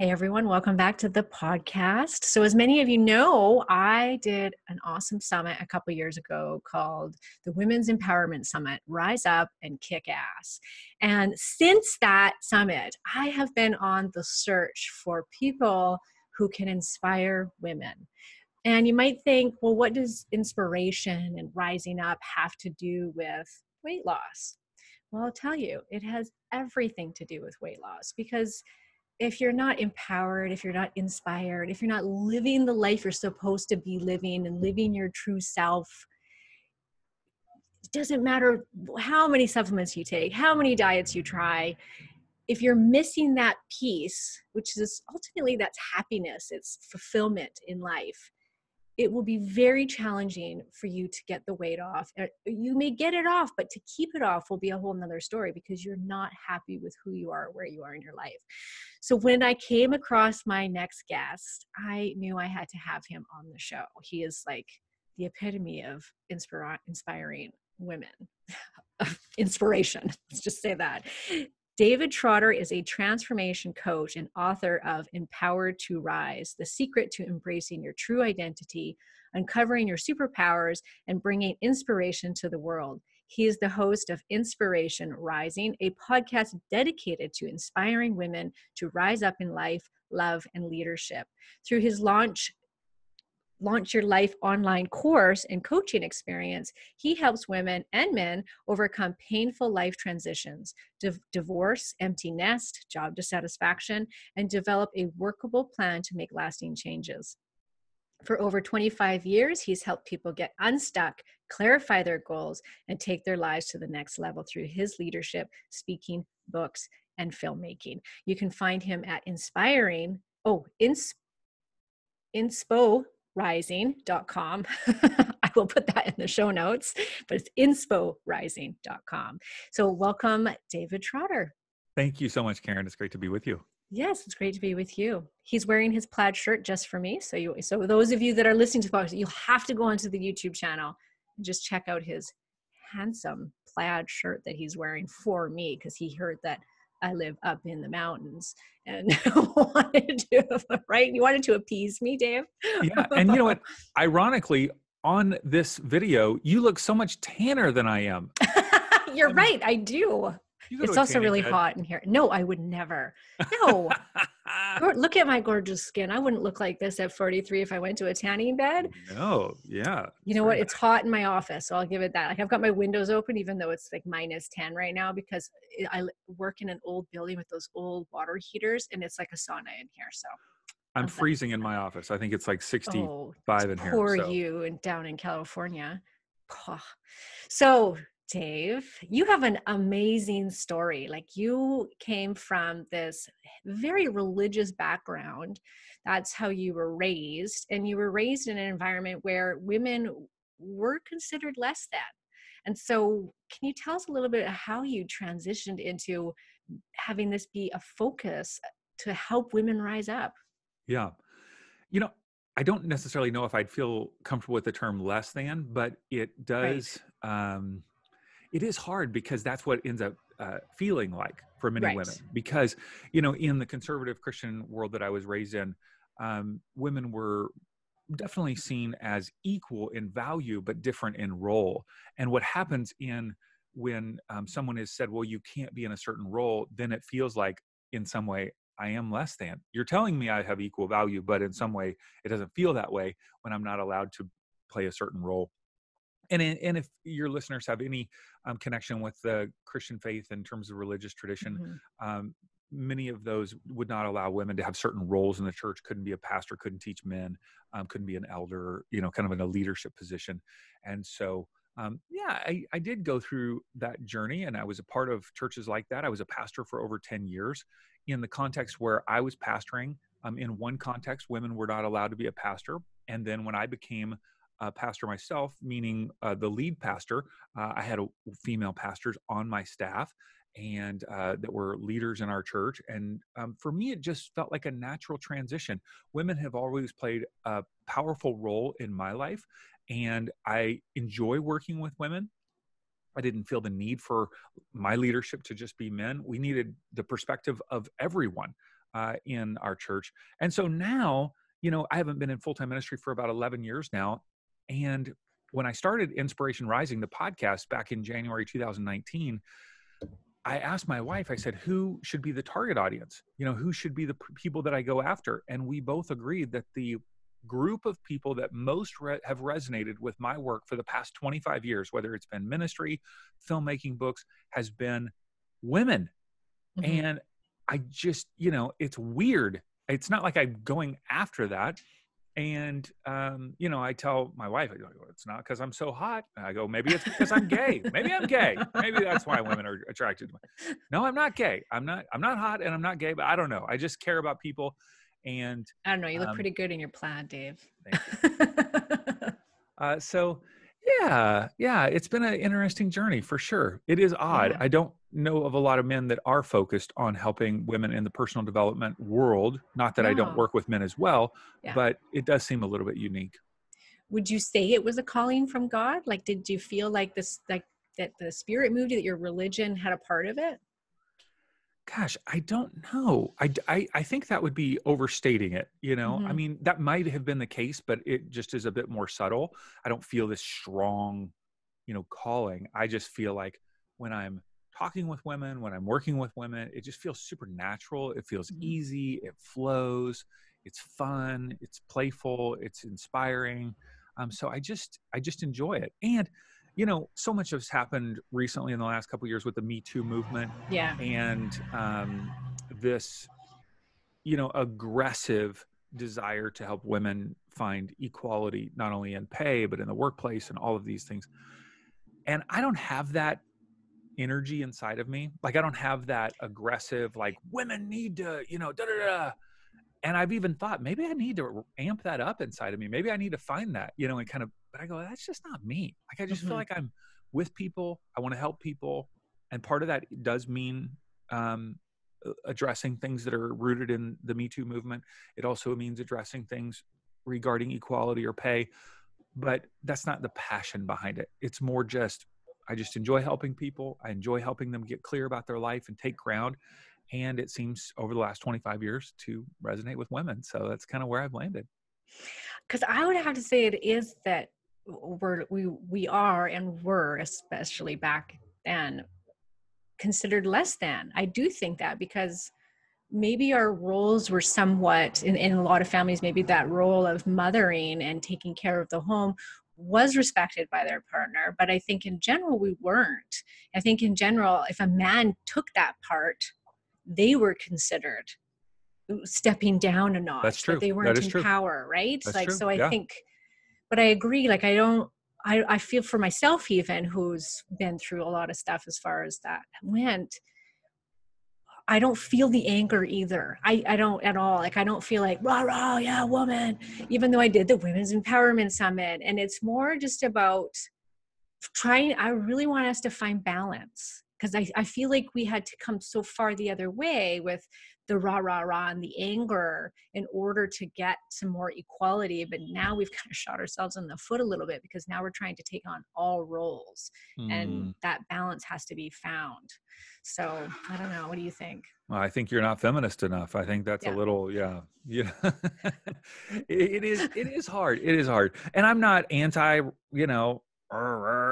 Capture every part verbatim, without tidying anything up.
Hey everyone, welcome back to the podcast. So as many of you know, I did an awesome summit a couple years ago called the Women's Empowerment Summit, Rise Up and Kick Ass. And since that summit, I have been on the search for people who can inspire women. And you might think, well, what does inspiration and rising up have to do with weight loss? Well, I'll tell you, it has everything to do with weight loss, because if you're not empowered, if you're not inspired, if you're not living the life you're supposed to be living and living your true self, it doesn't matter how many supplements you take, how many diets you try. If you're missing that piece, which is ultimately that's happiness, it's fulfillment in life, it will be very challenging for you to get the weight off. You may get it off, but to keep it off will be a whole nother story, because you're not happy with who you are, where you are in your life. So when I came across my next guest, I knew I had to have him on the show. He is like the epitome of inspira- inspiring women, inspiration, let's just say that. David Trotter is a transformation coach and author of Empowered to Rise, The Secret to Embracing Your True Identity, Uncovering Your Superpowers, and Bringing Inspiration to the World. He is the host of Inspiration Rising, a podcast dedicated to inspiring women to rise up in life, love, and leadership. Through his launch, Launch Your Life online course and coaching experience, he helps women and men overcome painful life transitions, div- divorce, empty nest, job dissatisfaction, and develop a workable plan to make lasting changes. For over twenty-five years, he's helped people get unstuck, clarify their goals, and take their lives to the next level through his leadership, speaking, books, and filmmaking. You can find him at inspiring, oh, ins- inspo. rising dot com. I will put that in the show notes, but it's inspo rising dot com. So welcome, David Trotter. Thank you so much, Karen. It's great to be with you. Yes, it's great to be with you. He's wearing his plaid shirt just for me. So you, so those of you that are listening to the podcast, you'll have to go onto the YouTube channel and just check out his handsome plaid shirt that he's wearing for me, because he heard that I live up in the mountains and wanted to, right? You wanted to appease me, Dave? Yeah, and you know what? Ironically, on this video, you look so much tanner than I am. You're I mean, right, I do. It's also really head. hot in here. No, I would never. No. Look at my gorgeous skin. I wouldn't look like this at forty-three if I went to a tanning bed. No, yeah. You know what? Nice. It's hot in my office, so I'll give it that. Like, I've got my windows open, even though it's like minus ten right now, because I work in an old building with those old water heaters, and it's like a sauna in here, so. I'm That's freezing that. in my office. I think it's like sixty-five oh, in here. Poor so. you and down in California. So, Dave, you have an amazing story. Like, you came from this very religious background. That's how you were raised. And you were raised in an environment where women were considered less than. And so can you tell us a little bit how you transitioned into having this be a focus to help women rise up? Yeah. You know, I don't necessarily know if I'd feel comfortable with the term less than, but it does... Right. Um, It is hard, because that's what ends up uh, feeling like for many right. women. Because, you know, in the conservative Christian world that I was raised in, um, women were definitely seen as equal in value, but different in role. And what happens in when um, someone is said, well, you can't be in a certain role, then it feels like in some way I am less than. You're telling me I have equal value, but in some way it doesn't feel that way when I'm not allowed to play a certain role. And and if your listeners have any um, connection with the Christian faith in terms of religious tradition, mm-hmm. um, many of those would not allow women to have certain roles in the church. Couldn't be a pastor, couldn't teach men, um, couldn't be an elder, you know, kind of in a leadership position. And so, um, yeah, I, I did go through that journey, and I was a part of churches like that. I was a pastor for over ten years in the context where I was pastoring. Um, in one context, women were not allowed to be a pastor. And then when I became Uh, pastor myself, meaning uh, the lead pastor. Uh, I had a, female pastors on my staff, and uh, that were leaders in our church. And um, for me, it just felt like a natural transition. Women have always played a powerful role in my life, and I enjoy working with women. I didn't feel the need for my leadership to just be men. We needed the perspective of everyone. uh, in our church. And so now, you know, I haven't been in full-time ministry for about eleven years now. And when I started Inspiration Rising, the podcast, back in January two thousand nineteen, I asked my wife, I said, who should be the target audience? You know, who should be the people that I go after? And we both agreed that the group of people that most re- have resonated with my work for the past twenty-five years, whether it's been ministry, filmmaking, books, has been women. Mm-hmm. And I just, you know, it's weird. It's not like I'm going after that. And, um, you know, I tell my wife, I go, it's not because I'm so hot. And I go, maybe it's because I'm gay. Maybe I'm gay. Maybe that's why women are attracted to me. No, I'm not gay. I'm not, I'm not hot and I'm not gay, but I don't know. I just care about people. And I don't know. You look um, pretty good in your plaid, Dave. Thank you. uh, so yeah, yeah, it's been an interesting journey for sure. It is odd. Yeah. I don't know of a lot of men that are focused on helping women in the personal development world. Not that no. I don't work with men as well, yeah. but it does seem a little bit unique. Would you say it was a calling from God? Like, did you feel like this, like that the Spirit moved you, that your religion had a part of it? Gosh, I don't know. I, I, I think that would be overstating it. You know, mm-hmm. I mean, that might have been the case, but it just is a bit more subtle. I don't feel this strong, you know, calling. I just feel like when I'm talking with women, when I'm working with women, it just feels supernatural. It feels mm-hmm. easy. It flows. It's fun. It's playful. It's inspiring. Um, so I just, I just enjoy it. And you know, so much has happened recently in the last couple of years with the Me Too movement. Yeah. And um, this, you know, aggressive desire to help women find equality, not only in pay, but in the workplace and all of these things. And I don't have that energy inside of me. Like, I don't have that aggressive, like, women need to, you know, da da da. And I've even thought, maybe I need to amp that up inside of me. Maybe I need to find that, you know, and kind of, but I go, that's just not me. Like, I just mm-hmm. feel like I'm with people. I want to help people. And part of that does mean um, addressing things that are rooted in the Me Too movement. It also means addressing things regarding equality or pay, but that's not the passion behind it. It's more just, I just enjoy helping people. I enjoy helping them get clear about their life and take ground. And it seems over the last twenty-five years to resonate with women. So that's kind of where I've landed. Because I would have to say it is that we're, we, we are and were, especially back then, considered less than. I do think that because maybe our roles were somewhat, in, in a lot of families, maybe that role of mothering and taking care of the home was respected by their partner. But I think in general, we weren't. I think in general, if a man took that part, they were considered stepping down a notch. That's true. But they weren't in true. Power, right? That's like true. So I yeah. think, but I agree, like I don't I, I feel for myself even, who's been through a lot of stuff as far as that went, I don't feel the anger either. I, I don't at all. Like I don't feel like, rah, rah, yeah, woman, even though I did the Women's Empowerment Summit. And it's more just about trying, I really want us to find balance. Because I, I feel like we had to come so far the other way with the rah, rah, rah, and the anger in order to get some more equality. But now we've kind of shot ourselves in the foot a little bit because now we're trying to take on all roles mm. and that balance has to be found. So I don't know. What do you think? Well, I think you're not feminist enough. I think that's yeah. a little, yeah, yeah. it, it is, it is hard. It is hard. And I'm not anti, you know,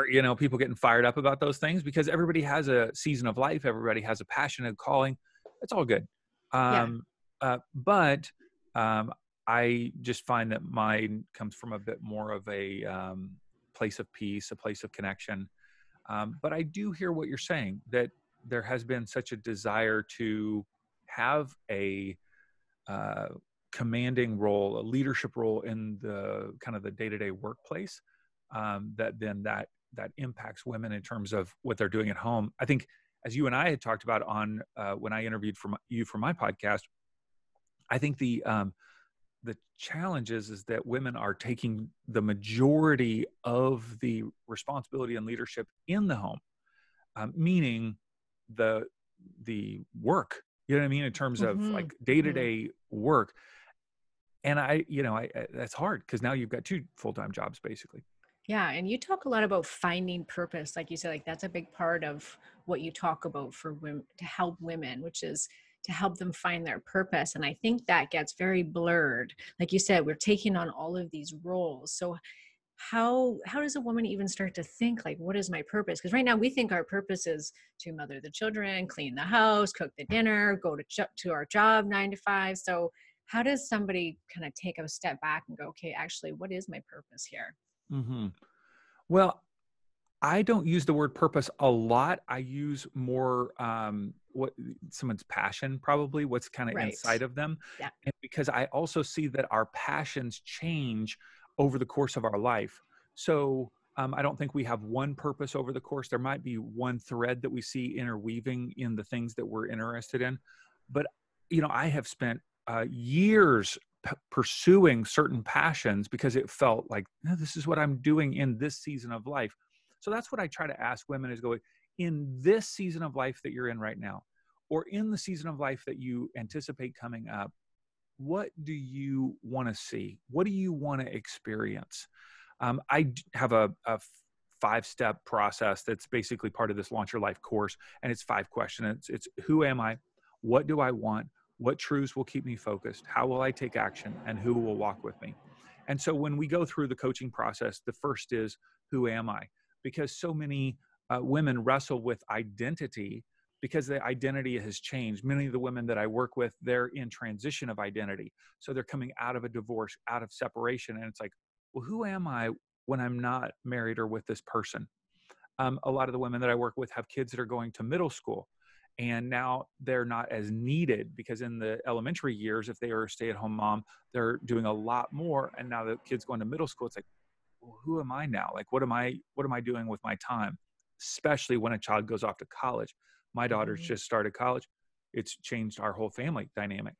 you know, people getting fired up about those things because everybody has a season of life. Everybody has a passion and calling. It's all good. Um, yeah. uh, but um, I just find that mine comes from a bit more of a um, place of peace, a place of connection. Um, but I do hear what you're saying, that there has been such a desire to have a uh, commanding role, a leadership role in the kind of the day-to-day workplace. Um, that then that that impacts women in terms of what they're doing at home. I think, as you and I had talked about on uh, when I interviewed for my, you for my podcast, I think the um, the challenge is, is that women are taking the majority of the responsibility and leadership in the home, um, meaning the the work. You know what I mean? In terms mm-hmm. of like day-to-day mm-hmm. work. And I, you know, I, I that's hard because now you've got two full-time jobs basically. Yeah. And you talk a lot about finding purpose. Like you said, like that's a big part of what you talk about for women, to help women, which is to help them find their purpose. And I think that gets very blurred. Like you said, we're taking on all of these roles. So how, how does a woman even start to think, like, what is my purpose? Because right now we think our purpose is to mother the children, clean the house, cook the dinner, go to, to our job nine to five. So how does somebody kind of take a step back and go, okay, actually, what is my purpose here? Mm-hmm. Well, I don't use the word purpose a lot. I use more um, what someone's passion, probably what's kind of right. inside of them. Yeah. And because I also see that our passions change over the course of our life. So um, I don't think we have one purpose over the course. There might be one thread that we see interweaving in the things that we're interested in. But, you know, I have spent uh, years P- pursuing certain passions because it felt like, no, this is what I'm doing in this season of life. So that's what I try to ask women is going, in this season of life that you're in right now, or in the season of life that you anticipate coming up, what do you want to see? What do you want to experience? Um, I have a, a five-step process that's basically part of this Launch Your Life course, and it's five questions. It's, it's who am I? What do I want? What truths will keep me focused? How will I take action? And who will walk with me? And so when we go through the coaching process, the first is, who am I? Because so many uh, women wrestle with identity because the identity has changed. Many of the women that I work with, they're in transition of identity. So they're coming out of a divorce, out of separation. And it's like, well, who am I when I'm not married or with this person? Um, a lot of the women that I work with have kids that are going to middle school. And now they're not as needed because in the elementary years, if they are a stay-at-home mom, they're doing a lot more. And now the kids going to middle school, it's like, well, who am I now? Like, what am I, what am I doing with my time? Especially when a child goes off to college. My daughter's mm-hmm. just started college. It's changed our whole family dynamic.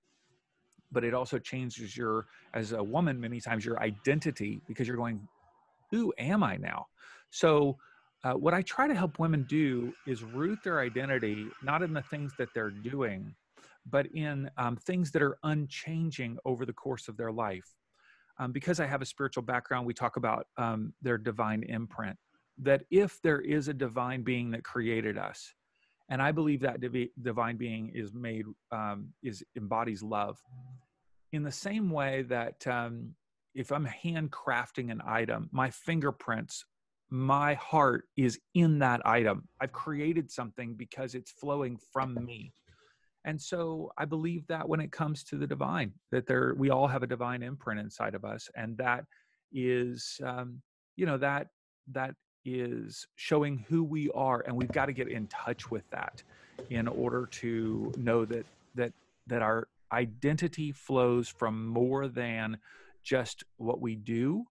But it also changes your, as a woman, many times your identity because you're going, who am I now? So Uh, what I try to help women do is root their identity, not in the things that they're doing, but in um, things that are unchanging over the course of their life. Um, because I have a spiritual background, we talk about um, their divine imprint, that if there is a divine being that created us, and I believe that divi- divine being is made, um, is embodies love. In the same way that um, if I'm handcrafting an item, my fingerprints, my heart is in that item. I've created something because it's flowing from me. And so I believe that when it comes to the divine, that there, we all have a divine imprint inside of us. And that is, um, you know, that, that is showing who we are. And we've got to get in touch with that in order to know that, that, that our identity flows from more than just what we do,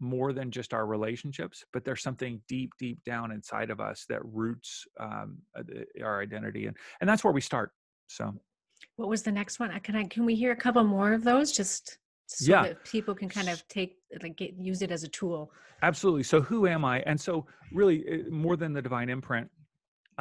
more than just our relationships, but there's something deep, deep down inside of us that roots um, our identity. And, and that's where we start. So what was the next one? Can I, can we hear a couple more of those? Just so yeah. that people can kind of take, like get, use it as a tool. Absolutely. So who am I? And so really more than the divine imprint,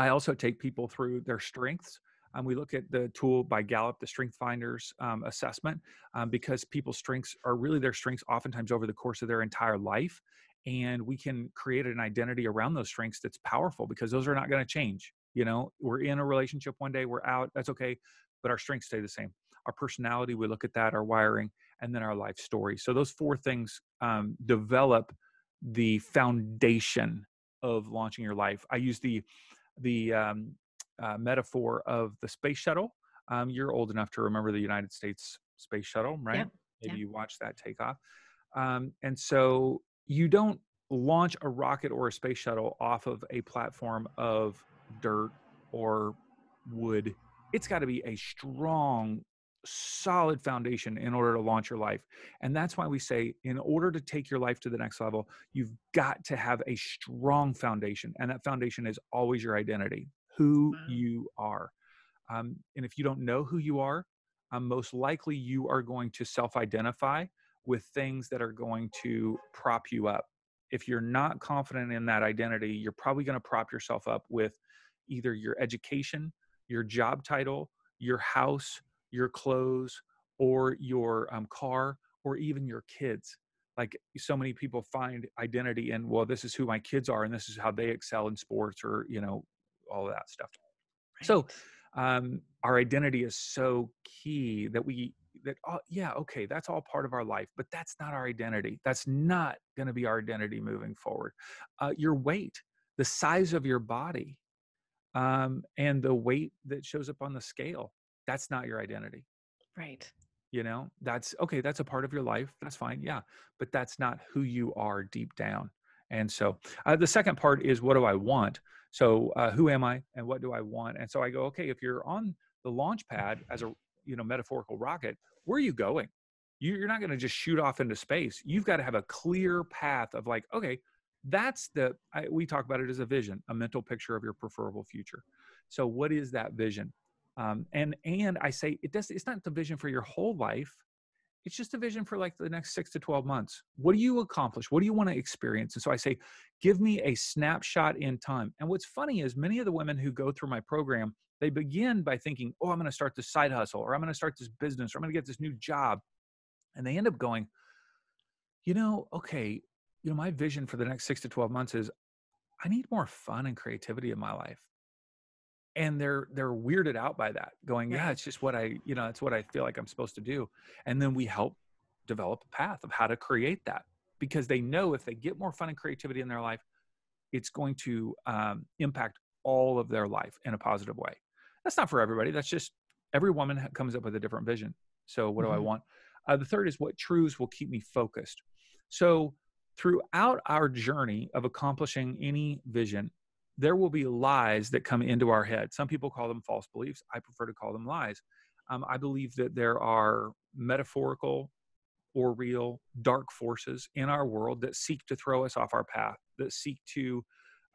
I also take people through their strengths. Um, we look at the tool by Gallup, the Strength Finders um, assessment, um, because people's strengths are really their strengths oftentimes over the course of their entire life. And we can create an identity around those strengths that's powerful because those are not going to change. You know, we're in a relationship one day, we're out, that's okay. But our strengths stay the same. Our personality, we look at that, our wiring, and then our life story. So those four things um, develop the foundation of launching your life. I use the, the, um, Uh, metaphor of the space shuttle. Um, you're old enough to remember the United States space shuttle, right? Yep. Maybe yep. you watched that take off. Um, and so you don't launch a rocket or a space shuttle off of a platform of dirt or wood. It's got to be a strong, solid foundation in order to launch your life. And that's why we say, in order to take your life to the next level, you've got to have a strong foundation. And that foundation is always your identity. Who you are. Um, and if you don't know who you are, um, most likely you are going to self-identify with things that are going to prop you up. If you're not confident in that identity, you're probably going to prop yourself up with either your education, your job title, your house, your clothes, or your um, car, or even your kids. Like so many people find identity in, well, this is who my kids are, and this is how they excel in sports, or, you know, all of that stuff. Right. So um, our identity is so key that we, that, oh, yeah, okay, that's all part of our life, but that's not our identity. That's not going to be our identity moving forward. Uh, your weight, the size of your body, um, and the weight that shows up on the scale, that's not your identity. Right. You know, that's okay. That's a part of your life. That's fine. Yeah. But that's not who you are deep down. And so uh, the second part is, what do I want? So uh, who am I and what do I want? And so I go, okay, if you're on the launch pad as a, you know, metaphorical rocket, where are you going? You're not going to just shoot off into space. You've got to have a clear path of like, okay, that's the, I, we talk about it as a vision, a mental picture of your preferable future. So what is that vision? Um, and, and I say, it does, it's not the vision for your whole life. It's just a vision for like the next six to twelve months. What do you accomplish? What do you want to experience? And so I say, give me a snapshot in time. And what's funny is many of the women who go through my program, they begin by thinking, oh, I'm going to start this side hustle, or I'm going to start this business, or I'm going to get this new job. And they end up going, you know, okay, you know, my vision for the next six to twelve months is I need more fun and creativity in my life. And they're, they're weirded out by that, going, yeah, it's just what I, you know, it's what I feel like I'm supposed to do. And then we help develop a path of how to create that, because they know if they get more fun and creativity in their life, it's going to um, impact all of their life in a positive way. That's not for everybody. That's just, every woman comes up with a different vision. So what mm-hmm. do I want? Uh, the third is, what truths will keep me focused? So throughout our journey of accomplishing any vision, there will be lies that come into our head. Some people call them false beliefs. I prefer to call them lies. Um, I believe that there are metaphorical or real dark forces in our world that seek to throw us off our path, that seek to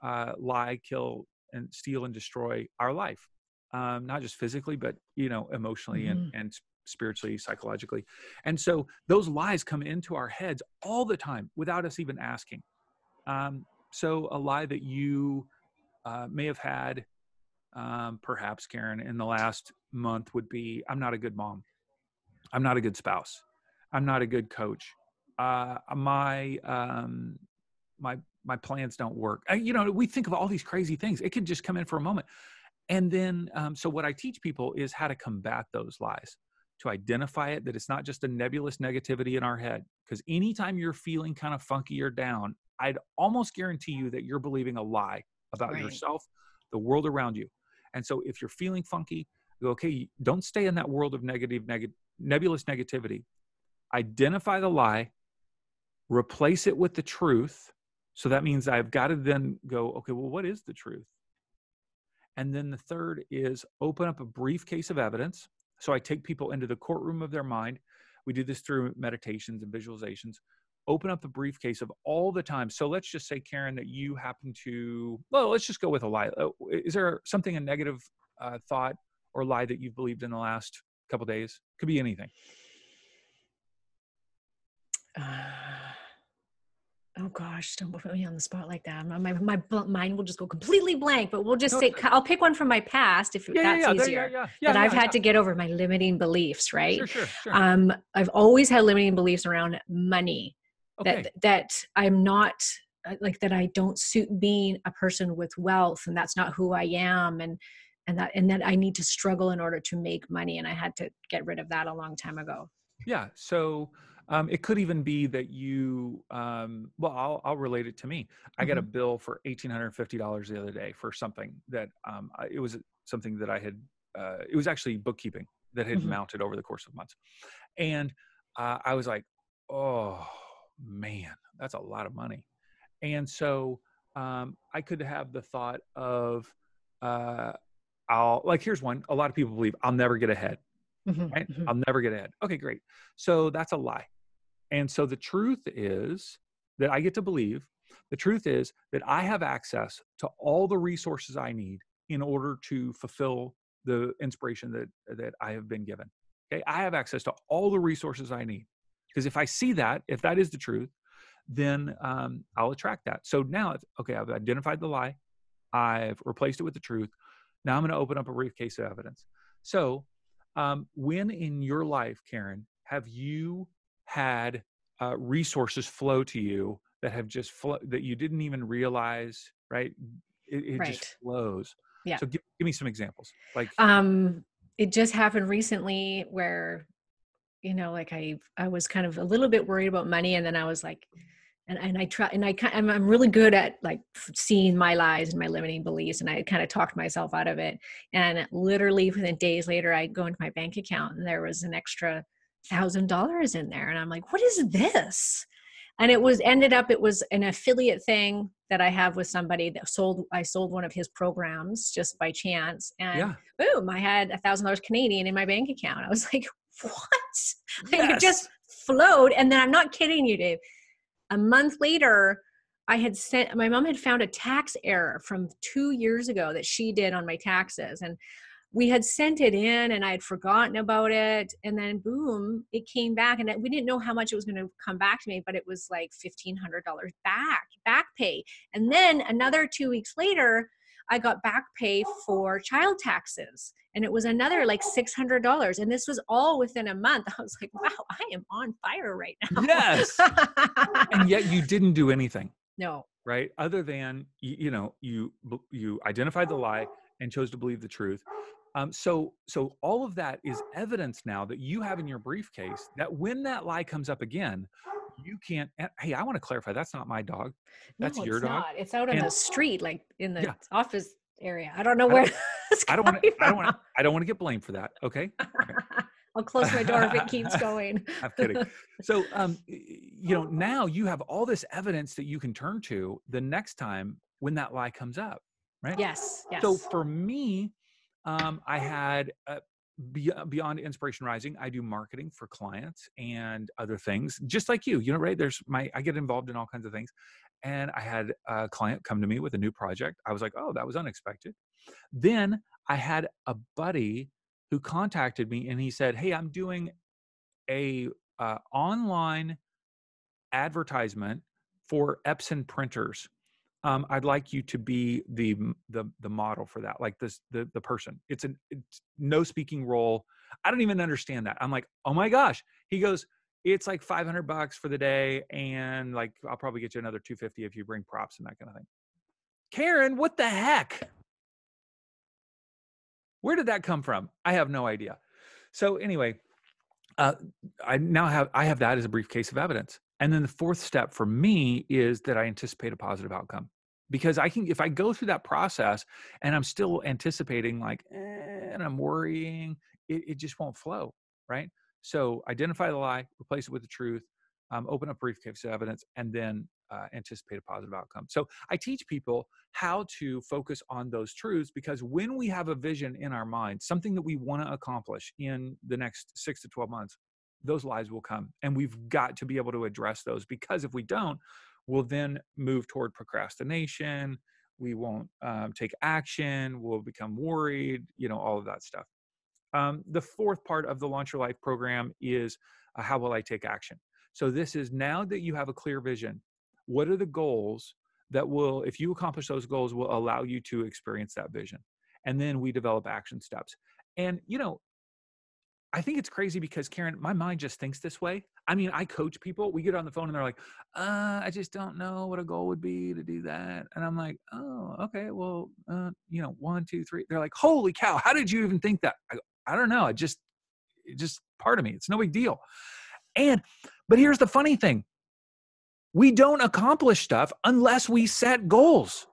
uh, lie, kill, and steal and destroy our life. Um, not just physically, but, you know, emotionally mm-hmm. and, and spiritually, psychologically. And so those lies come into our heads all the time without us even asking. Um, so a lie that you Uh, may have had, um, perhaps, Karen, in the last month would be, I'm not a good mom. I'm not a good spouse. I'm not a good coach. Uh, my, um, my, my plans don't work. I, you know, we think of all these crazy things. It can just come in for a moment. And then, um, so what I teach people is how to combat those lies, to identify it, that it's not just a nebulous negativity in our head. Because anytime you're feeling kind of funky or down, I'd almost guarantee you that you're believing a lie about right. yourself, the world around you. And so if you're feeling funky, go, okay, don't stay in that world of negative, neg- nebulous negativity. Identify the lie, replace it with the truth. So that means I've got to then go, okay, well, what is the truth? And then the third is, open up a briefcase of evidence. So I take people into the courtroom of their mind. We do this through meditations and visualizations. Open up the briefcase of all the time. So let's just say, Karen, that you happen to, well, let's just go with a lie. Is there something, a negative uh, thought or lie that you've believed in the last couple of days? Could be anything. Uh, oh gosh, don't put me on the spot like that. My, my, my mind will just go completely blank, but we'll just no, say, I'll pick one from my past if yeah, that's yeah, easier. Yeah, yeah. Yeah, that yeah, I've yeah. had to get over my limiting beliefs, right? Sure, sure, sure. Um, I've always had limiting beliefs around money. Okay. That that I'm not, like, that I don't suit being a person with wealth, and that's not who I am, and and that and that I need to struggle in order to make money, and I had to get rid of that a long time ago. Yeah, so um, it could even be that you, um, well, I'll, I'll relate it to me. I mm-hmm. got a bill for one thousand eight hundred fifty dollars the other day for something that um, it was something that I had. Uh, it was actually bookkeeping that had mm-hmm. mounted over the course of months, and uh, I was like, oh. Man, that's a lot of money. And so um, I could have the thought of, uh, I'll, like, here's one, a lot of people believe, I'll never get ahead, mm-hmm, right? Mm-hmm. I'll never get ahead. Okay, great. So that's a lie. And so the truth is that I get to believe, the truth is that I have access to all the resources I need in order to fulfill the inspiration that, that I have been given. Okay, I have access to all the resources I need. Because if I see that, if that is the truth, then um, I'll attract that. So now, okay, I've identified the lie. I've replaced it with the truth. Now I'm going to open up a briefcase of evidence. So um, when in your life, Karen, have you had uh, resources flow to you that have just flo- that you didn't even realize, right? It, it right. just flows. Yeah. So give, give me some examples. Like, um, it just happened recently where, you know, like I, I was kind of a little bit worried about money, and then I was like, and, and I try, and I kind of, I'm really good at like seeing my lies and my limiting beliefs. And I kind of talked myself out of it. And literally within days later, I go into my bank account and there was an extra thousand dollars in there. And I'm like, what is this? And it was ended up, it was an affiliate thing that I have with somebody that sold, I sold one of his programs just by chance. And yeah. boom, I had a thousand dollars Canadian in my bank account. I was like, what? Yes. Like, it just flowed. And then I'm not kidding you, Dave. A month later, I had sent, my mom had found a tax error from two years ago that she did on my taxes. And we had sent it in and I had forgotten about it. And then boom, it came back, and we didn't know how much it was going to come back to me, but it was like fifteen hundred dollars back, back pay. And then another two weeks later, I got back pay for child taxes, and it was another like six hundred dollars. And this was all within a month. I was like, wow, I am on fire right now. Yes. And yet you didn't do anything. No. Right. Other than, you, you know, you, you identified the lie and chose to believe the truth. Um, so, so all of that is evidence now that you have in your briefcase that when that lie comes up again, you can't, hey, I want to clarify, that's not my dog. That's no, your it's dog. Not. It's out on and, the street, like in the yeah. office area. I don't know where I don't want to, I don't want to, I don't want to get blamed for that. Okay. Right. I'll close my door if it keeps going. I'm kidding. So, um, you know, now you have all this evidence that you can turn to the next time when that lie comes up, right? Yes. yes. So for me, Um, I had, uh, beyond Inspiration Rising, I do marketing for clients and other things, just like you, you know, right? There's my, I get involved in all kinds of things. And I had a client come to me with a new project. I was like, oh, that was unexpected. Then I had a buddy who contacted me and he said, hey, I'm doing a, uh, online advertisement for Epson printers. Um, I'd like you to be the, the, the model for that. Like this, the, the person, it's an, it's no speaking role. I don't even understand that. I'm like, oh my gosh. He goes, it's like five hundred bucks for the day. And like, I'll probably get you another two fifty if you bring props and that kind of thing. Karen, what the heck? Where did that come from? I have no idea. So anyway, uh, I now have, I have that as a briefcase of evidence. And then the fourth step for me is that I anticipate a positive outcome, because I can, if I go through that process and I'm still anticipating like, eh, and I'm worrying, it, it just won't flow. Right. So identify the lie, replace it with the truth, um, open up briefcase of evidence, and then uh, anticipate a positive outcome. So I teach people how to focus on those truths, because when we have a vision in our mind, something that we want to accomplish in the next six to twelve months, those lies will come, and we've got to be able to address those, because if we don't, we'll then move toward procrastination. We won't um, take action. We'll become worried, you know, all of that stuff. Um, the fourth part of the Launch Your Life program is uh, how will I take action? So this is, now that you have a clear vision, what are the goals that will, if you accomplish those goals, will allow you to experience that vision? And then we develop action steps. And, you know, I think it's crazy because, Karen, my mind just thinks this way. I mean, I coach people. We get on the phone and they're like, uh, I just don't know what a goal would be to do that. And I'm like, oh, okay, well, uh, you know, one, two, three. They're like, holy cow, how did you even think that? I go, I don't know. I just, it's just part of me. It's no big deal. And, but here's the funny thing. We don't accomplish stuff unless we set goals.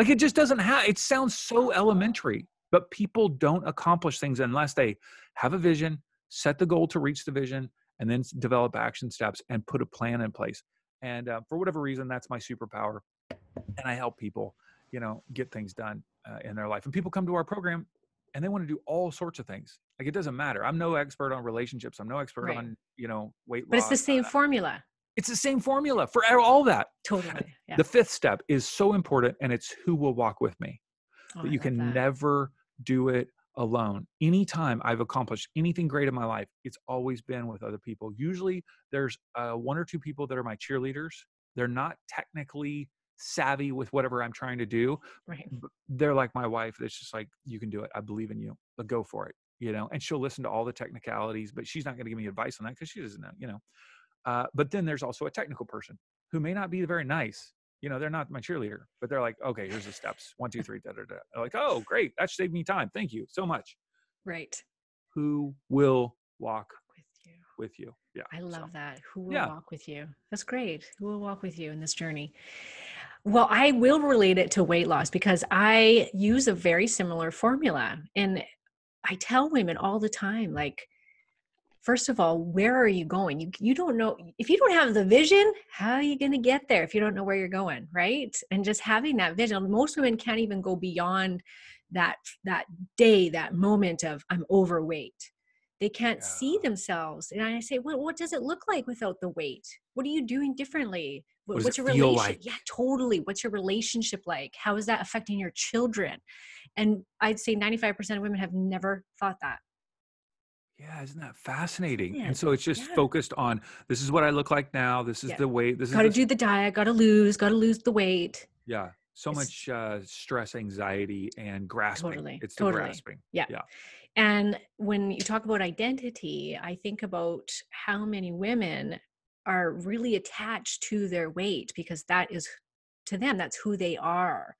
Like, it just doesn't have, it sounds so elementary. But people don't accomplish things unless they have a vision, set the goal to reach the vision, and then develop action steps and put a plan in place. And uh, for whatever reason, that's my superpower. And I help people, you know, get things done uh, in their life. And people come to our program and they want to do all sorts of things. Like, it doesn't matter. I'm no expert on relationships. I'm no expert right. on, you know, weight but loss. But it's the same formula. It's the same formula for all that. Totally. Yeah. The fifth step is so important, and it's who will walk with me. Oh, but you can that. never... do it alone. Anytime I've accomplished anything great in my life, it's always been with other people. Usually there's uh, one or two people that are my cheerleaders. They're not technically savvy with whatever I'm trying to do. Right. They're like my wife. It's just like, you can do it. I believe in you, but go for it, you know, and she'll listen to all the technicalities, but she's not going to give me advice on that because she doesn't know, you know. Uh, but then there's also a technical person who may not be very nice, you know, they're not my cheerleader, but they're like, okay, here's the steps. One, two, three, da, da, da. They're like, oh, great. That saved me time. Thank you so much. Right. Who will walk with you? With you. Yeah. I love so. that. Who will yeah. walk with you? That's great. Who will walk with you in this journey? Well, I will relate it to weight loss because I use a very similar formula. And I tell women all the time, like, first of all, where are you going? You, you don't know. If you don't have the vision, how are you going to get there if you don't know where you're going, right? And just having that vision, most women can't even go beyond that, that day, that moment of I'm overweight. They can't yeah. see themselves. And I say, well, what does it look like without the weight? What are you doing differently? What, what what's your relationship? Like? Yeah, totally. What's your relationship like? How is that affecting your children? And I'd say ninety-five percent of women have never thought that. Yeah, isn't that fascinating? Yeah. And so it's just yeah. focused on, this is what I look like now. This is yeah. the weight. This gotta is do the diet. Got to lose. Got to lose the weight. Yeah. So it's, much uh, stress, anxiety, and grasping. Totally. It's the totally. grasping. Yeah. yeah. And when you talk about identity, I think about how many women are really attached to their weight because that is, to them, that's who they are.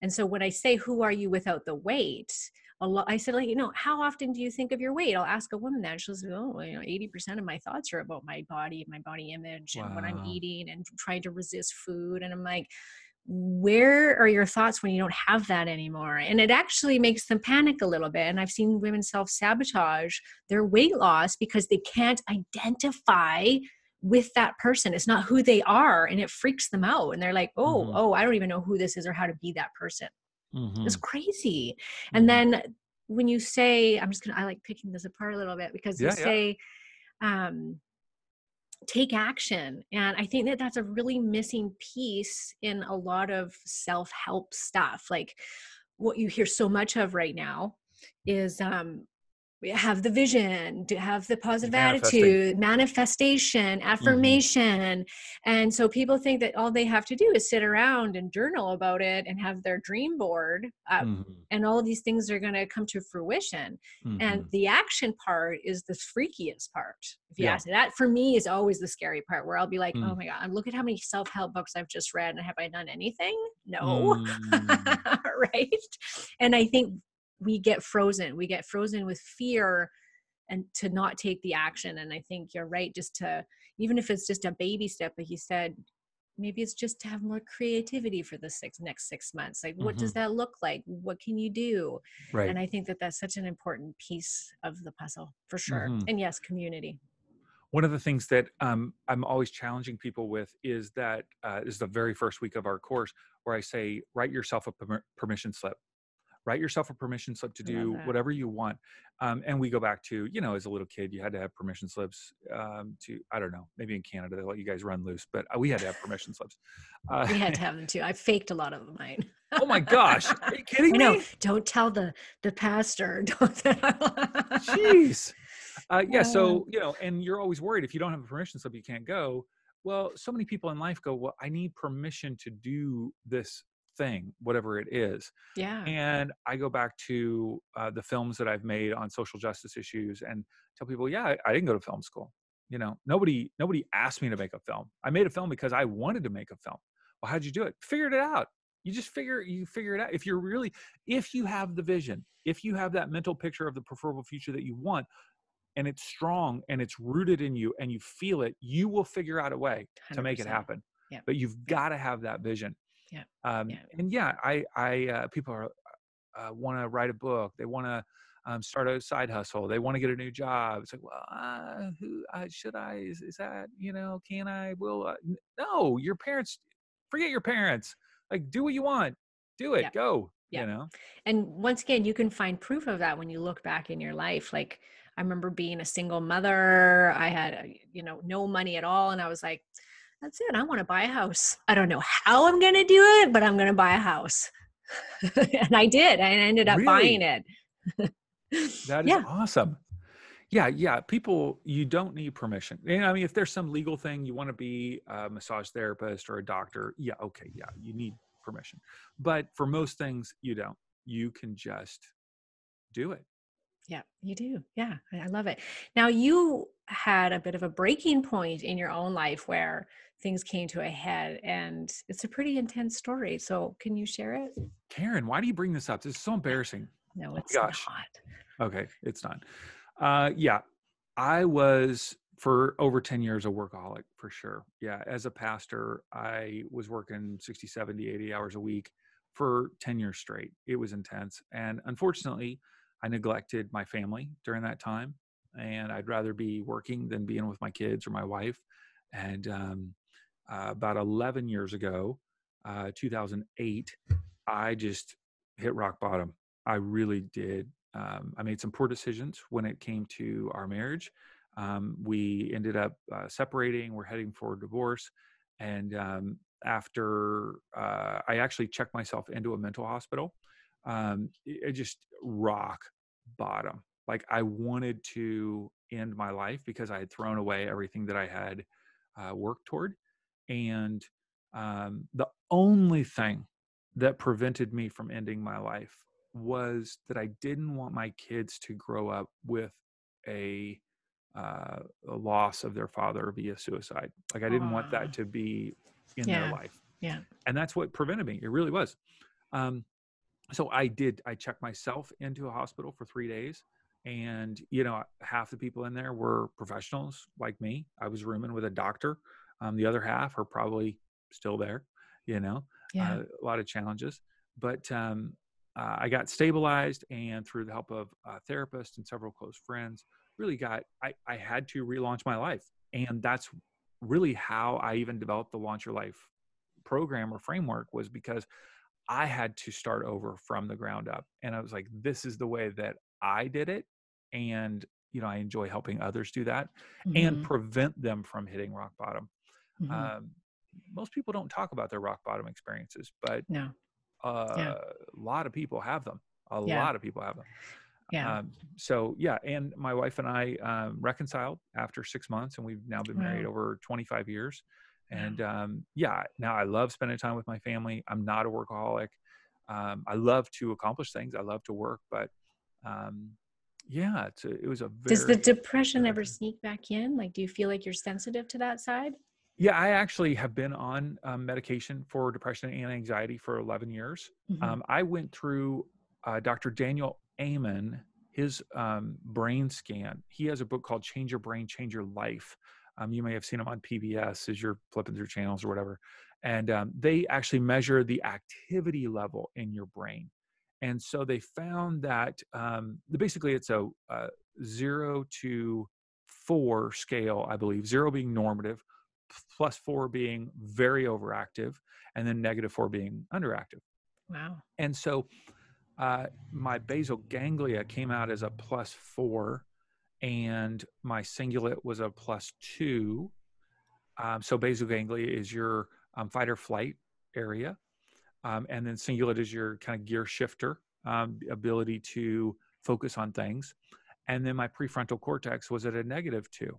And so when I say, who are you without the weight? A lot, I said, like, you know, how often do you think of your weight? I'll ask a woman that, and she'll say, oh, you know, eighty percent of my thoughts are about my body, my body image, wow. and what I'm eating, and trying to resist food. And I'm like, where are your thoughts when you don't have that anymore? And it actually makes them panic a little bit. And I've seen women self-sabotage their weight loss because they can't identify with that person. It's not who they are, and it freaks them out. And they're like, oh, mm-hmm. oh, I don't even know who this is or how to be that person. Mm-hmm. It's crazy. Mm-hmm. And then when you say, I'm just going to, I like picking this apart a little bit because yeah, you say, yeah. um, take action. And I think that that's a really missing piece in a lot of self-help stuff. Like what you hear so much of right now is, um, have the vision, to have the positive attitude, manifestation, affirmation. Mm-hmm. And so people think that all they have to do is sit around and journal about it and have their dream board up, mm-hmm. and all of these things are going to come to fruition. Mm-hmm. And the action part is the freakiest part. If you yeah. ask me, that for me is always the scary part where I'll be like, mm-hmm. oh my God, look at how many self-help books I've just read. And have I done anything? No. Mm-hmm. Right. And I think we get frozen. We get frozen with fear and to not take the action. And I think you're right, just to, even if it's just a baby step, like you said, maybe it's just to have more creativity for the six, next six months. Like, mm-hmm. what does that look like? What can you do? Right. And I think that that's such an important piece of the puzzle for sure. Mm-hmm. And yes, community. One of the things that um, I'm always challenging people with is that uh, this is the very first week of our course where I say, write yourself a per- permission slip. Write yourself a permission slip to do whatever you want. Um, and we go back to, you know, as a little kid, you had to have permission slips um, to, I don't know, maybe in Canada, they let you guys run loose, but we had to have permission slips. Uh, we had to have them too. I faked a lot of mine. Oh my gosh. Are you kidding me? No, don't tell the, the pastor. Don't tell. Jeez. Uh, yeah. So, you know, and you're always worried if you don't have a permission slip, you can't go. Well, so many people in life go, well, I need permission to do this thing, whatever it is. Yeah. And I go back to uh, the films that I've made on social justice issues and tell people, yeah, I, I didn't go to film school. You know, nobody, nobody asked me to make a film. I made a film because I wanted to make a film. Well, how'd you do it? Figured it out. You just figure, you figure it out. If you're really, if you have the vision, if you have that mental picture of the preferable future that you want, and it's strong and it's rooted in you and you feel it, you will figure out a way one hundred percent to make it happen. Yeah. But you've yeah. got to have that vision. Yeah. Um, yeah. And yeah, I, I, uh, people are, uh, want to write a book. They want to, um, start a side hustle. They want to get a new job. It's like, well, uh, who, uh, should I, is, is that, you know, can I, will, uh, no, your parents, forget your parents, like do what you want, do it, yeah. go, yeah. you know? And once again, you can find proof of that when you look back in your life. Like I remember being a single mother, I had, you know, no money at all. And I was like, that's it. I want to buy a house. I don't know how I'm going to do it, but I'm going to buy a house. And I did. I ended up really? buying it. That is yeah. awesome. Yeah. Yeah. People, you don't need permission. And I mean, if there's some legal thing, you want to be a massage therapist or a doctor. Yeah. Okay. Yeah. You need permission. But for most things, you don't. You can just do it. Yeah, you do. Yeah, I love it. Now, you had a bit of a breaking point in your own life where things came to a head, and it's a pretty intense story. So can you share it? Karen, why do you bring this up? This is so embarrassing. No, it's oh not. Okay, it's not. Uh, yeah, I was for over ten years a workaholic for sure. Yeah, as a pastor, I was working sixty, seventy, eighty hours a week for ten years straight. It was intense. And unfortunately, I neglected my family during that time, and I'd rather be working than being with my kids or my wife. And um, uh, about eleven years ago, uh, two thousand eight, I just hit rock bottom. I really did. Um, I made some poor decisions when it came to our marriage. Um, we ended up uh, separating. We're heading for a divorce. And um, after uh, I actually checked myself into a mental hospital, um, it just rock bottom. Like, I wanted to end my life because I had thrown away everything that I had uh, worked toward. And um, the only thing that prevented me from ending my life was that I didn't want my kids to grow up with a, uh, a loss of their father via suicide. Like, I didn't Aww. want that to be in yeah. their life. Yeah. And that's what prevented me. It really was. Um, so I did, I checked myself into a hospital for three days and, you know, half the people in there were professionals like me. I was rooming with a doctor. Um, the other half are probably still there, you know, yeah. uh, a lot of challenges, but, um, Uh, I got stabilized, and through the help of a therapist and several close friends, really got, I, I had to relaunch my life. And that's really how I even developed the Launch Your Life program or framework, was because I had to start over from the ground up. And I was like, this is the way that I did it. And, you know, I enjoy helping others do that mm-hmm. and prevent them from hitting rock bottom. Mm-hmm. Um, most people don't talk about their rock bottom experiences, but no. Uh, yeah. a lot of people have them. A yeah. lot of people have them. Yeah. Um, so yeah. And my wife and I um, reconciled after six months and we've now been wow. married over twenty-five years. And wow. um, yeah, now I love spending time with my family. I'm not a workaholic. Um, I love to accomplish things. I love to work, but um, yeah, it's a, it was a very- Does the depression ever sneak back in? Like, do you feel like you're sensitive to that side? Yeah, I actually have been on um, medication for depression and anxiety for eleven years. Mm-hmm. Um, I went through uh, Doctor Daniel Amen, his um, brain scan. He has a book called Change Your Brain, Change Your Life. Um, you may have seen him on P B S as you're flipping through channels or whatever. And um, they actually measure the activity level in your brain. And so they found that um, basically it's a, a zero to four scale, I believe, zero being normative, plus four being very overactive, and then negative four being underactive. Wow. And so uh, my basal ganglia came out as a plus four, and my cingulate was a plus two. Um, so basal ganglia is your um, fight or flight area. Um, and then cingulate is your kind of gear shifter, um, ability to focus on things. And then my prefrontal cortex was at a negative two.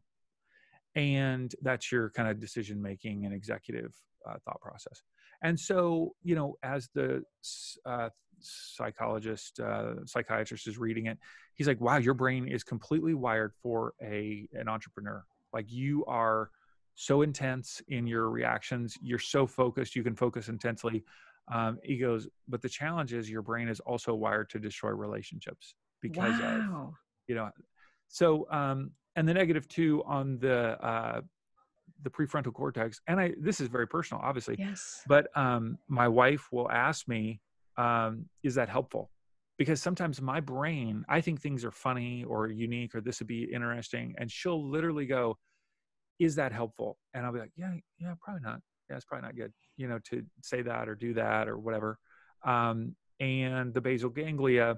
And that's your kind of decision-making and executive uh, thought process. And so, you know, as the uh, psychologist, uh, psychiatrist is reading it, he's like, wow, your brain is completely wired for a, an entrepreneur. Like, you are so intense in your reactions. You're so focused. You can focus intensely. Um, he goes, but the challenge is your brain is also wired to destroy relationships because wow. of, you know, so, um, and the negative two on the uh, the prefrontal cortex. And I, this is very personal, obviously. Yes. But um, my wife will ask me, um, is that helpful? Because sometimes my brain, I think things are funny or unique or this would be interesting. And she'll literally go, is that helpful? And I'll be like, yeah, yeah, probably not. Yeah, it's probably not good, you know, to say that or do that or whatever. Um, and the basal ganglia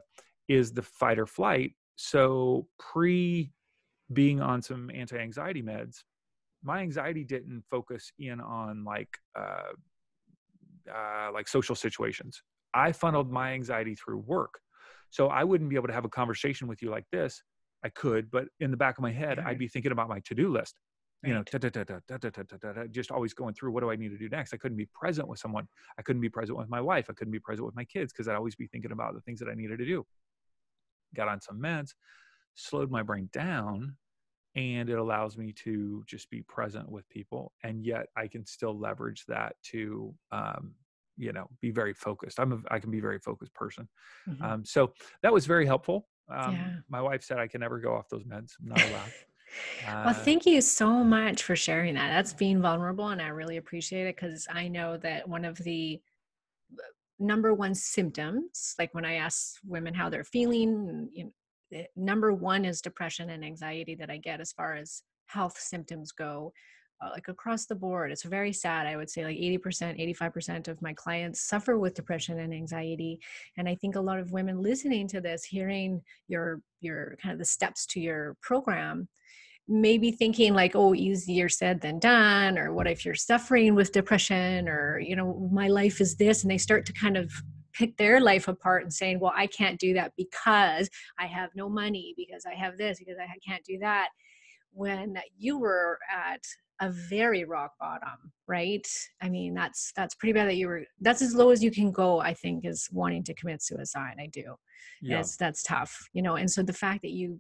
is the fight or flight. So pre- being on some anti-anxiety meds, my anxiety didn't focus in on like uh, uh, like social situations. I funneled my anxiety through work. So I wouldn't be able to have a conversation with you like this. I could, but in the back of my head, right. I'd be thinking about my to-do list, you right. know, da, da, da, da, da, da, da, da, just always going through, what do I need to do next? I couldn't be present with someone. I couldn't be present with my wife. I couldn't be present with my kids because I'd always be thinking about the things that I needed to do. got on some meds, slowed my brain down, and it allows me to just be present with people. And yet I can still leverage that to, um, you know, be very focused. I'm a, I can be a very focused person. Mm-hmm. Um, so that was very helpful. Um, yeah. My wife said I can never go off those meds. I'm not allowed. Uh, well, thank you so much for sharing that. That's being vulnerable, and I really appreciate it, because I know that one of the number one symptoms, like when I ask women how they're feeling, you know, number one is depression and anxiety that I get as far as health symptoms go, uh, like across the board. It's very sad. I would say like eighty percent, eighty-five percent of my clients suffer with depression and anxiety. And I think a lot of women listening to this, hearing your, your kind of the steps to your program, maybe thinking like, oh, easier said than done, or what if you're suffering with depression, or, you know, my life is this, and they start to kind of pick their life apart and saying, well, I can't do that because I have no money, because I have this, because I can't do that. When you were at a very rock bottom, right? I mean, that's, that's pretty bad that you were, that's as low as you can go, I think, is wanting to commit suicide. I do. Yeah. Yes. That's tough, you know? And so the fact that you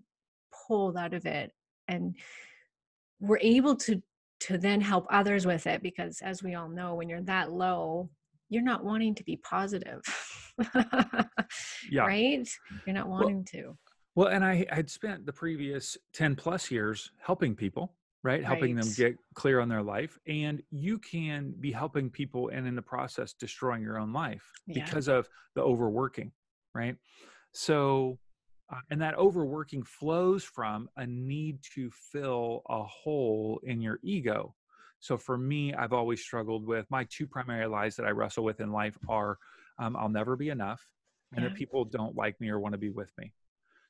pulled out of it and we're able to, to then help others with it, because as we all know, when you're that low, you're not wanting to be positive, yeah. right? You're not wanting well, to. Well, and I had spent the previous ten plus years helping people, right? Helping right. them get clear on their life. And you can be helping people and in the process, destroying your own life yeah. because of the overworking, right? So, Uh, and that overworking flows from a need to fill a hole in your ego. So for me, I've always struggled with my two primary lies that I wrestle with in life are, um, I'll never be enough, and yeah. that people don't like me or want to be with me.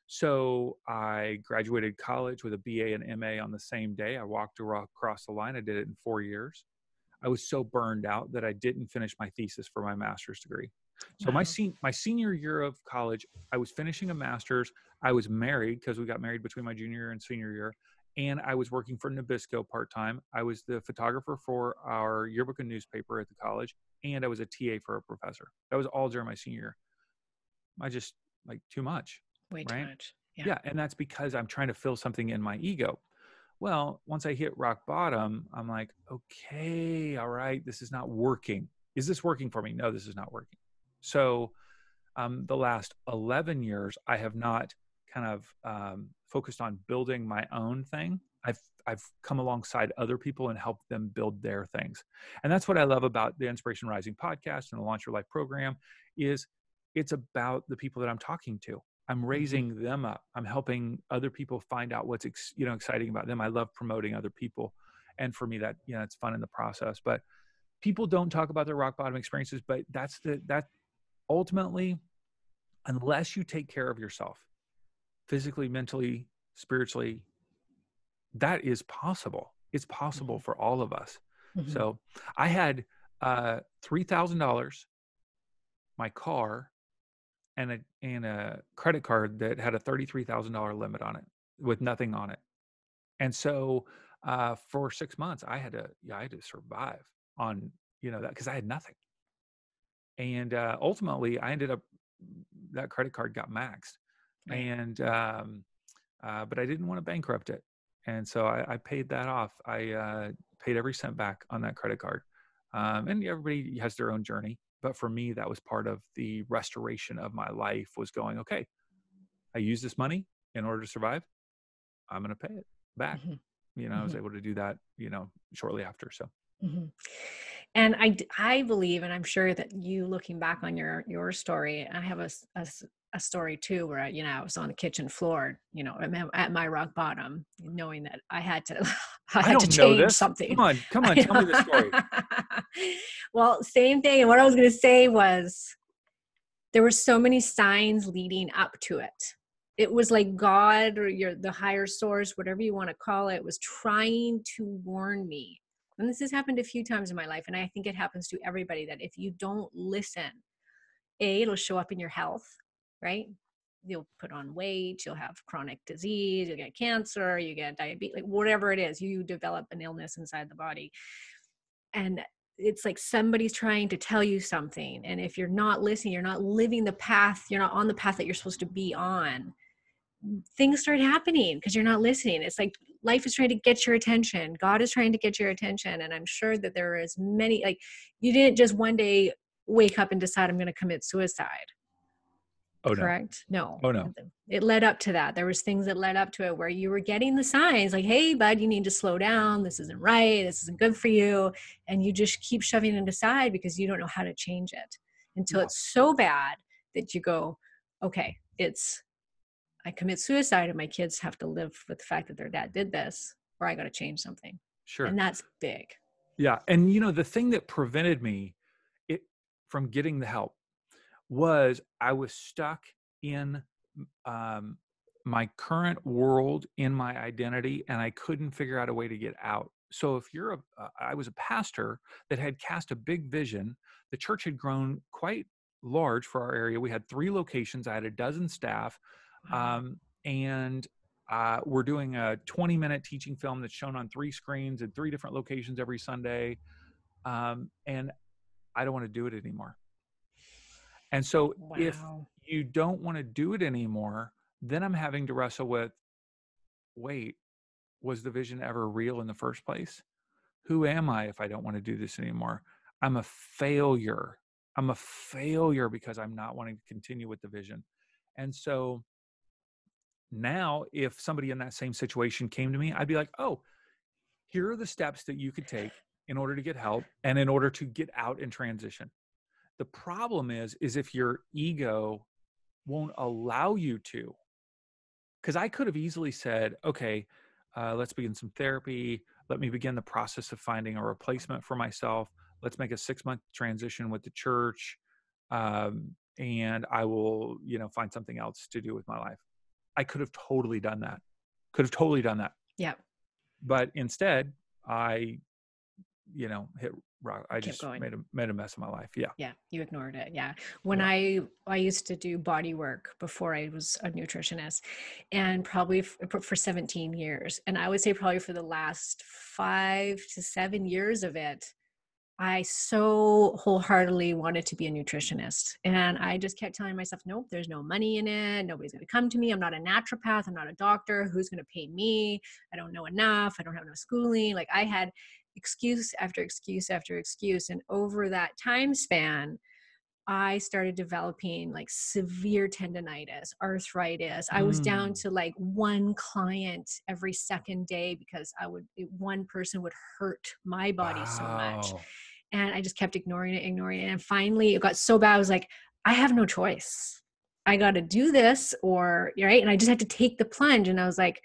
So I graduated college with a B A and M A on the same day. I walked across the line. I did it in four years. I was so burned out that I didn't finish my thesis for my master's degree. So wow. my, sen- my senior year of college, I was finishing a master's. I was married, because we got married between my junior and senior year. And I was working for Nabisco part-time. I was the photographer for our yearbook and newspaper at the college. And I was a T A for a professor. That was all during my senior year. I just like too much. Way right? too much. Yeah. yeah. And that's because I'm trying to fill something in my ego. Well, once I hit rock bottom, I'm like, okay, all right, this is not working. Is this working for me? No, this is not working. So um, the last eleven years, I have not kind of um, focused on building my own thing. I've, I've come alongside other people and helped them build their things. And that's what I love about the Inspiration Rising podcast and the Launch Your Life program is it's about the people that I'm talking to. I'm raising them up. I'm helping other people find out what's ex- you know exciting about them. I love promoting other people. And for me, that, you know, it's fun in the process. But people don't talk about their rock bottom experiences, but that's the, that. Ultimately, unless you take care of yourself physically, mentally, spiritually, that is possible. It's possible for all of us. Mm-hmm. So I had uh, three thousand dollars, my car, and a, and a credit card that had a thirty-three thousand dollars limit on it with nothing on it. And so uh, for six months, I had to, yeah, I had to survive on, you know, that because I had nothing. And uh, ultimately, I ended up, that credit card got maxed. And, um, uh, but I didn't want to bankrupt it. And so I, I paid that off. I uh, paid every cent back on that credit card. Um, and everybody has their own journey. But for me, that was part of the restoration of my life was going, okay, I used this money in order to survive. I'm going to pay it back. Mm-hmm. You know, mm-hmm. I was able to do that, you know, shortly after. So. Mm-hmm. And I, I believe, and I'm sure that you looking back on your, your story, I have a, a, a story too, where, I, you know, I was on the kitchen floor, you know, at my rock bottom, knowing that I had to, I had I to change something. Come on, come on, tell me the story. Well, same thing. And what I was going to say was there were so many signs leading up to it. It was like God or your, the higher source, whatever you want to call it, was trying to warn me. And this has happened a few times in my life. And I think it happens to everybody that if you don't listen, A, it'll show up in your health, right? You'll put on weight, you'll have chronic disease, you'll get cancer, you get diabetes, like whatever it is, you develop an illness inside the body. And it's like somebody's trying to tell you something. And if you're not listening, you're not living the path, you're not on the path that you're supposed to be on, things start happening because you're not listening. It's like life is trying to get your attention. God is trying to get your attention. And I'm sure that there is many, like you didn't just one day wake up and decide I'm going to commit suicide. Oh, correct? No. No. Oh, no. It led up to that. There was things that led up to it where you were getting the signs like, hey, bud, you need to slow down. This isn't right. This isn't good for you. And you just keep shoving it aside because you don't know how to change it until no. It's so bad that you go, okay, it's, I commit suicide and my kids have to live with the fact that their dad did this, or I got to change something. Sure. And that's big. Yeah. And you know, the thing that prevented me it from getting the help was I was stuck in um, my current world, in my identity, and I couldn't figure out a way to get out. So if you're a, uh, I was a pastor that had cast a big vision. The church had grown quite large for our area. We had three locations. I had a dozen staff, um, and uh, we're doing a twenty minute teaching film that's shown on three screens at three different locations every Sunday. Um, and I don't want to do it anymore. And so wow. If you don't want to do it anymore, then I'm having to wrestle with, wait, was the vision ever real in the first place? Who am I if I don't want to do this anymore? I'm a failure. I'm a failure because I'm not wanting to continue with the vision. And so now if somebody in that same situation came to me, I'd be like, oh, here are the steps that you could take in order to get help and in order to get out and transition. The problem is, is if your ego won't allow you to, because I could have easily said, okay, uh, let's begin some therapy. Let me begin the process of finding a replacement for myself. Let's make a six month transition with the church. Um, and I will, you know, find something else to do with my life. I could have totally done that. Could have totally done that. Yeah. But instead I, you know, hit I just made a, made a mess of my life. Yeah. Yeah. You ignored it. Yeah. When yeah. I, I used to do body work before I was a nutritionist, and probably for, for seventeen years. And I would say probably for the last five to seven years of it, I so wholeheartedly wanted to be a nutritionist. And I just kept telling myself, nope, there's no money in it. Nobody's going to come to me. I'm not a naturopath. I'm not a doctor. Who's going to pay me? I don't know enough. I don't have no schooling. Like I had excuse after excuse after excuse. And over that time span, I started developing like severe tendonitis, arthritis. I was mm. down to like one client every second day because I would, one person would hurt my body wow. so much. And I just kept ignoring it, ignoring it. And finally it got so bad. I was like, I have no choice. I got to do this or, right. And I just had to take the plunge. And I was like,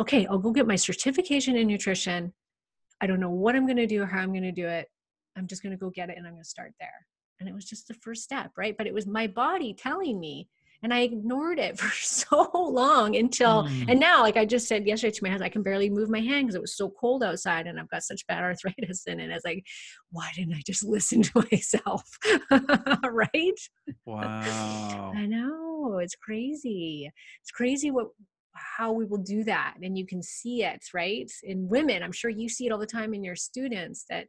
okay, I'll go get my certification in nutrition. I don't know what I'm going to do or how I'm going to do it. I'm just going to go get it and I'm going to start there. And it was just the first step, right? But it was my body telling me, and I ignored it for so long until, mm. and now, like I just said yesterday to my husband, I can barely move my hand because it was so cold outside and I've got such bad arthritis in it. I was like, why didn't I just listen to myself? Right? Wow. I know. It's crazy. It's crazy what, how we will do that. And you can see it, right? In women, I'm sure you see it all the time in your students, that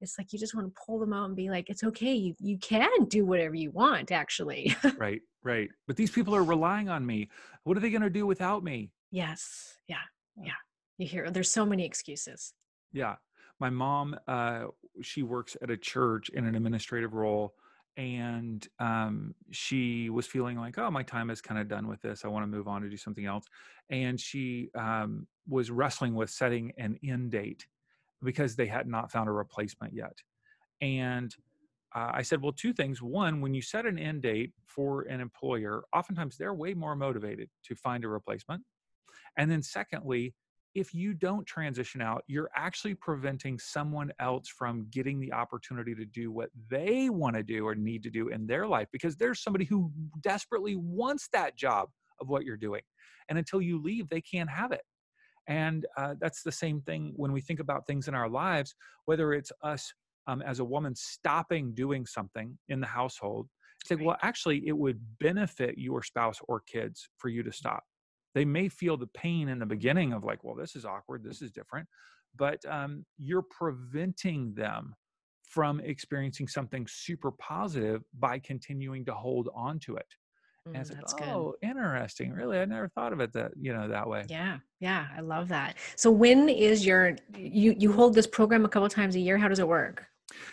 it's like, you just want to pull them out and be like, it's okay. You, you can do whatever you want, actually. Right. Right. But these people are relying on me. What are they going to do without me? Yes. Yeah. Yeah. You hear, there's so many excuses. Yeah. My mom, uh, she works at a church in an administrative role. And um, she was feeling like, oh, my time is kind of done with this. I want to move on to do something else. And she um, was wrestling with setting an end date because they had not found a replacement yet. And uh, I said, well, two things. One, when you set an end date for an employer, oftentimes they're way more motivated to find a replacement. And then secondly, if you don't transition out, you're actually preventing someone else from getting the opportunity to do what they want to do or need to do in their life, because there's somebody who desperately wants that job of what you're doing. And until you leave, they can't have it. And uh, that's the same thing when we think about things in our lives, whether it's us um, as a woman stopping doing something in the household. It's like, well, actually, it would benefit your spouse or kids for you to stop. They may feel the pain in the beginning of like, well, this is awkward. This is different. But um, you're preventing them from experiencing something super positive by continuing to hold on to it. And it's like, that's oh, good. Interesting. Really, I never thought of it that, you know, that way. Yeah. Yeah. I love that. So when is your, you, you hold this program a couple of times a year. How does it work?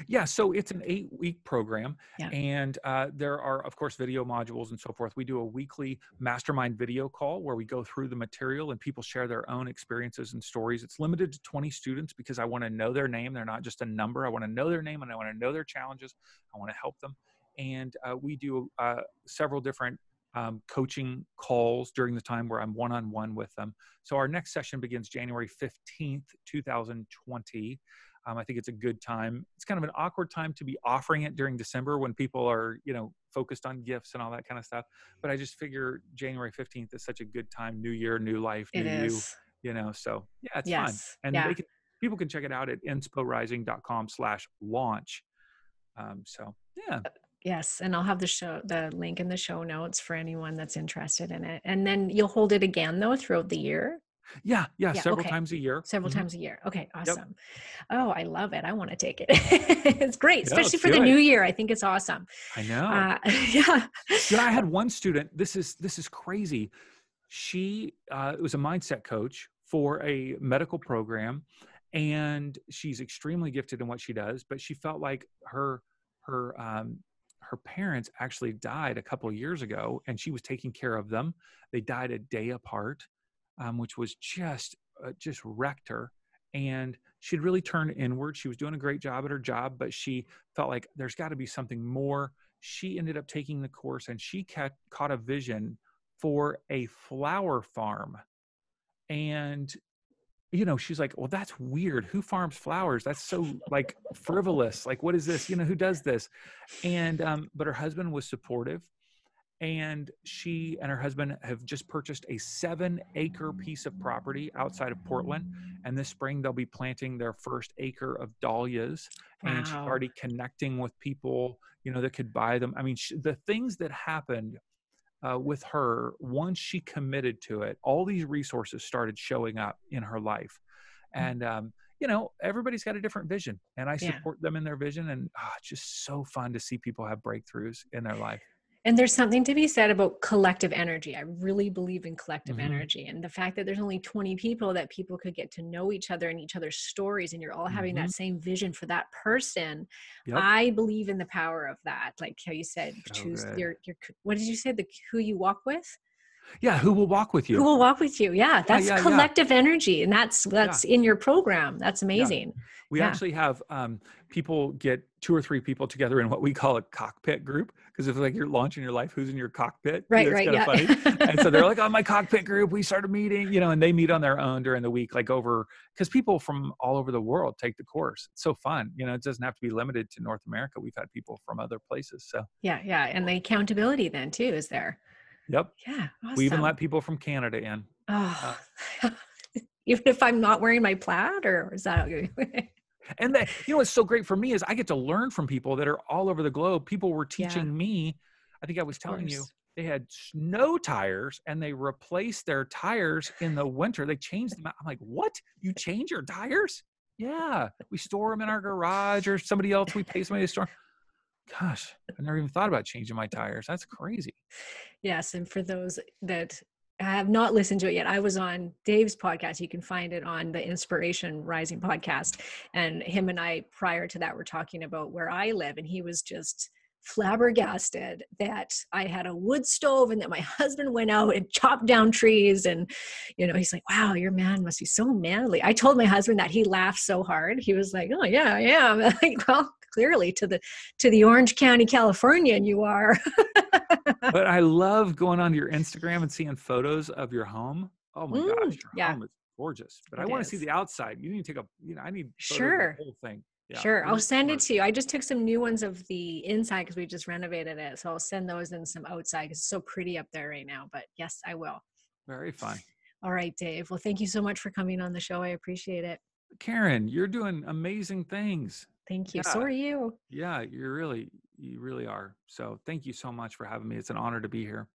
Yeah. So it's an eight week program. Yeah. And uh, there are, of course, video modules and so forth. We do a weekly mastermind video call where we go through the material and people share their own experiences and stories. It's limited to twenty students because I want to know their name. They're not just a number. I want to know their name and I want to know their challenges. I want to help them. And uh, we do uh, several different um, coaching calls during the time where I'm one-on-one with them. So our next session begins January fifteenth, two thousand twenty. Um, I think it's a good time. It's kind of an awkward time to be offering it during December when people are, you know, focused on gifts and all that kind of stuff. But I just figure January fifteenth is such a good time. New year, new life, new you, you know, so yeah, it's yes. fun. And yeah. they can, people can check it out at insporising dot com slash launch. Um, so yeah. Yes. And I'll have the show, the link in the show notes for anyone that's interested in it. And then you'll hold it again though, throughout the year. Yeah. Yeah. yeah several okay. times a year. Several mm-hmm. times a year. Okay. Awesome. Yep. Oh, I love it. I want to take it. It's great. Especially yeah, for the it. new year. I think it's awesome. I know. Uh, yeah. You know, I had one student, this is, this is crazy. She uh, was a mindset coach for a medical program and she's extremely gifted in what she does, but she felt like her, her, um, her parents actually died a couple of years ago and she was taking care of them. They died a day apart, um, which was just, uh, just wrecked her. And she'd really turned inward. She was doing a great job at her job, but she felt like there's got to be something more. She ended up taking the course and she ca- caught a vision for a flower farm. And you know, she's like, well, that's weird. Who farms flowers? That's so like frivolous. Like, what is this? You know, who does this? And, um, but her husband was supportive and she and her husband have just purchased a seven acre piece of property outside of Portland. And this spring they'll be planting their first acre of dahlias. Wow. And she's already connecting with people, you know, that could buy them. I mean, she, the things that happened Uh, with her, once she committed to it, all these resources started showing up in her life. And, um, you know, everybody's got a different vision and I support yeah. them in their vision. And oh, it's just so fun to see people have breakthroughs in their life. And there's something to be said about collective energy. I really believe in collective mm-hmm. energy and the fact that there's only twenty people that people could get to know each other and each other's stories. And you're all mm-hmm. having that same vision for that person. Yep. I believe in the power of that. Like how you said, so choose good. your, your, what did you say? The, who you walk with? Yeah. Who will walk with you? Who will walk with you? Yeah. That's yeah, yeah, collective yeah. energy. And that's, that's yeah. in your program. That's amazing. Yeah. We yeah. actually have, um, people get two or three people together in what we call a cockpit group. Cause if like you're launching your life, who's in your cockpit? Right, right, yeah. Funny. And so they're like, oh, my cockpit group, we started meeting, you know, and they meet on their own during the week, like over, cause people from all over the world take the course. It's so fun. You know, it doesn't have to be limited to North America. We've had people from other places. So yeah. Yeah. And the accountability then too, is there? Yep. Yeah. Awesome. We even let people from Canada in. Oh, uh, even if I'm not wearing my plaid or is that okay? And that, you know, what's so great for me is I get to learn from people that are all over the globe. People were teaching yeah. me, I think I was telling you, they had snow tires and they replaced their tires in the winter. They changed them out. I'm like, what? You change your tires? Yeah. We store them in our garage or somebody else. We pay somebody to store. Gosh, I never even thought about changing my tires. That's crazy. Yes. And for those that have not listened to it yet, I was on Dave's podcast. You can find it on the Inspiration Rising podcast. And him and I, prior to that, were talking about where I live. And he was just flabbergasted that I had a wood stove and that my husband went out and chopped down trees. And, you know, he's like, wow, your man must be so manly. I told my husband that. He laughed so hard. He was like, oh yeah, yeah. I'm like, well, clearly to the, to the Orange County, California, and you are. But I love going onto your Instagram and seeing photos of your home. Oh my mm, gosh, your yeah. home is gorgeous. But it I want to see the outside. You need to take a, you know, I need photos sure. of the whole thing. Yeah, sure. I'll send it to you. I just took some new ones of the inside because we just renovated it. So I'll send those and some outside because it's so pretty up there right now. But yes, I will. Very fun. All right, Dave. Well, thank you so much for coming on the show. I appreciate it. Karen, you're doing amazing things. Thank you. Yeah. So are you. Yeah, you're really, you really are. So thank you so much for having me. It's an honor to be here.